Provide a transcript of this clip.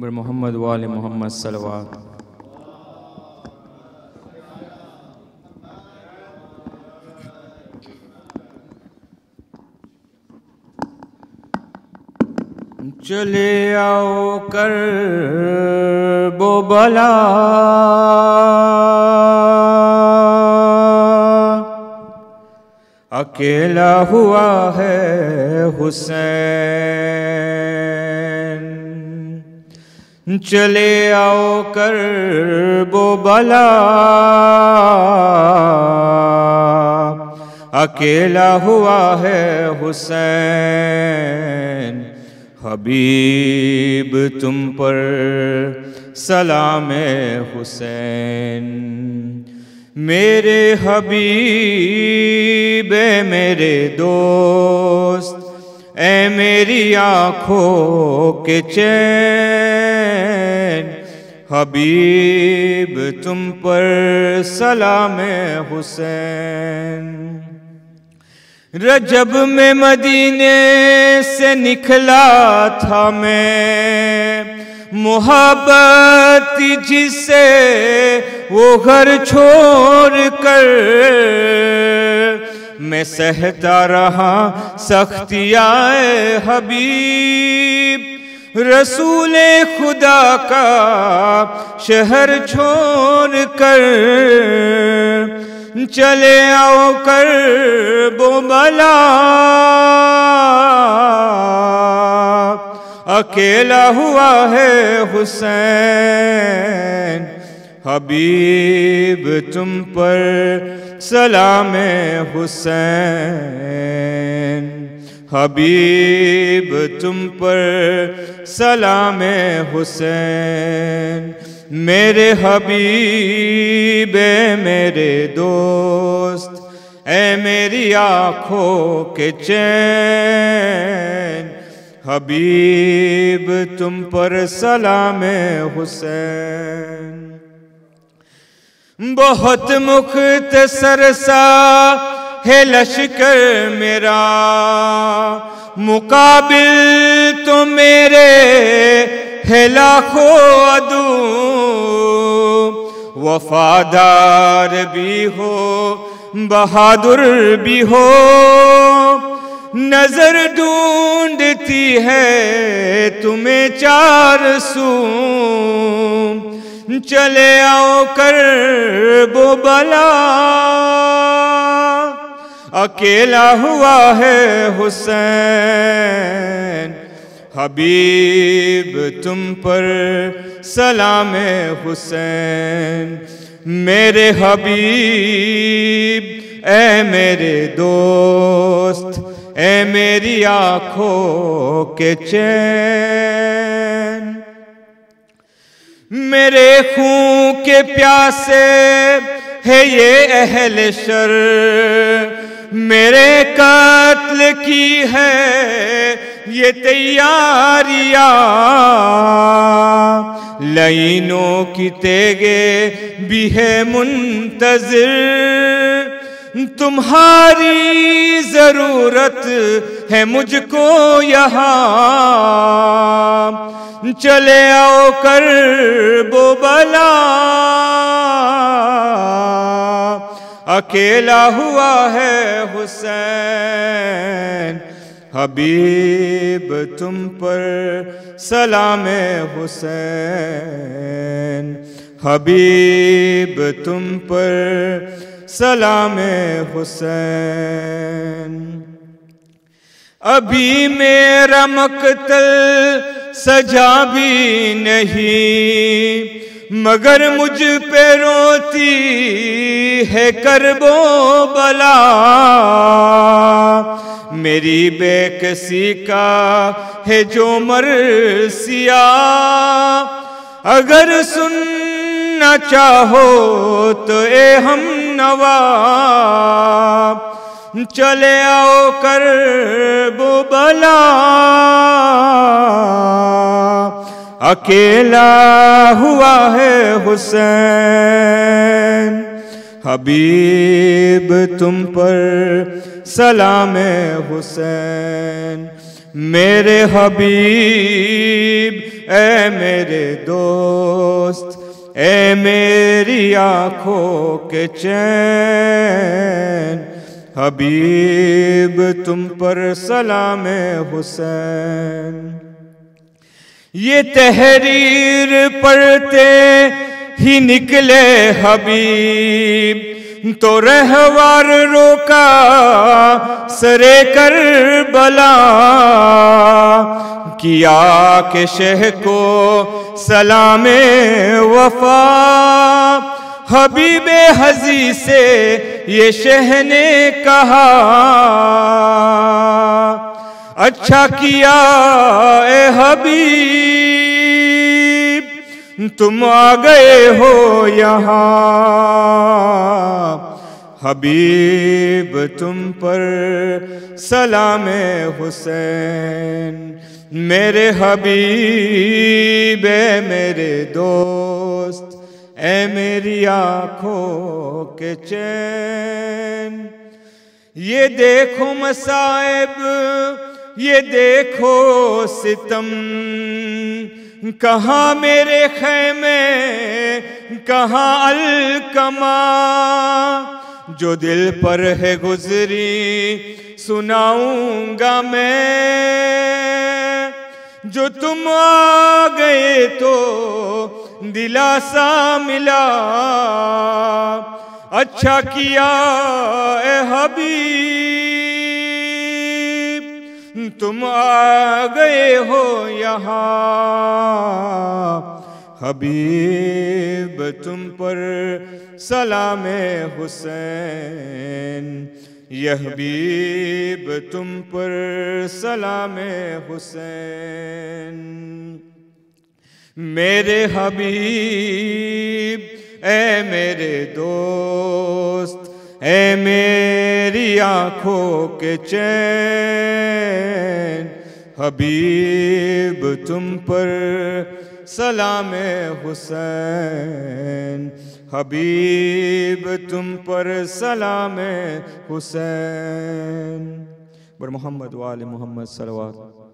बर मोहम्मद वाले मोहम्मद सलवात। चले आओ कर बो बला अकेला हुआ है हुसैन। चले आओ कर्बो बला अकेला हुआ है हुसैन। हबीब तुम पर सलाम हुसैन। मेरे हबीब मेरे दोस्त ए मेरी आँखों के चैन। हबीब तुम पर सलाम हुसैन। रजब में मदीने से निकला था मैं, मोहब्बत जिसे वो घर छोड़ कर मैं सहता रहा सख्तियाए हबीब। रसूले खुदा का शहर छोड़ कर चले आओ कर बो बला अकेला हुआ है हुसैन। हबीब तुम पर सलाम हुसैन। हबीब तुम पर सलाम हुसैन। मेरे हबीब मेरे दोस्त ए मेरी आँखों के चैन। हबीब तुम पर सलाम हुसैन। बहुत मुख्तसर सा है लश्कर मेरा, मुकाबिल तो मेरे है लाखों अदू। वफादार भी हो बहादुर भी हो, नजर ढूंढती है तुम्हें चार सू। चले आओ कर बो बला अकेला हुआ है हुसैन। हबीब तुम पर सलाम हुसैन। मेरे हबीब ए मेरे दोस्त ए मेरी आँखों के चैन। मेरे खून के प्यासे है ये अहल शर, मेरे कत्ल की है ये तैयारियाँ। लाइनों की तेगे भी है मुंतज़िर, तुम्हारी जरूरत है मुझको यहाँ। चले आओ कर बो बला अकेला हुआ है हुसैन। हबीब तुम पर सलाम हुसैन। हबीब तुम पर सलाम हुसैन। अभी मेरा मकतल सजा भी नहीं, मगर मुझ पे रोती है करबो बला। मेरी बेकसी का है जो मरसिया, अगर सुनना चाहो तो ए हम नवा। चले आओ कर बो बला अकेला हुआ है हुसैन। हबीब तुम पर सलाम हुसैन। मेरे हबीब ऐ मेरे दोस्त, ऐ मेरी आँखों के चैन, हबीब तुम पर सलाम हुसैन। ये तहरीर पढ़ते ही निकले हबीब, तो रहवार रोका सरे करबला, किया के शह को सलामे वफा, हबीबे हजी से ये शह ने कहा। अच्छा किया ए हबीब तुम आ गए हो यहाँ, हबीब तुम पर सलामे हुसैन। मेरे हबीब ऐ मेरे दोस्त, ऐ मेरी आँखों के चैन, ये देखो मसाइब ये देखो सितम, कहाँ मेरे खैमे कहाँ अलकमा, जो दिल पर है गुजरी सुनाऊंगा मैं, जो तुम आ गए तो दिलासा मिला। अच्छा किया ए हबीब तुम आ गए हो यहाँ, हबीब तुम पर सलामे हुसैन, ये हबीब तुम पर सलामे हुसैन। मेरे हबीब ऐ मेरे दोस्त, ऐ मेरी आँखों के चैन, हबीब तुम पर सलाम हुसैन, हबीब तुम पर सलाम हुसैन। बर मोहम्मद वाले मोहम्मद सल्लल्लाहु अलैहि वसल्लम।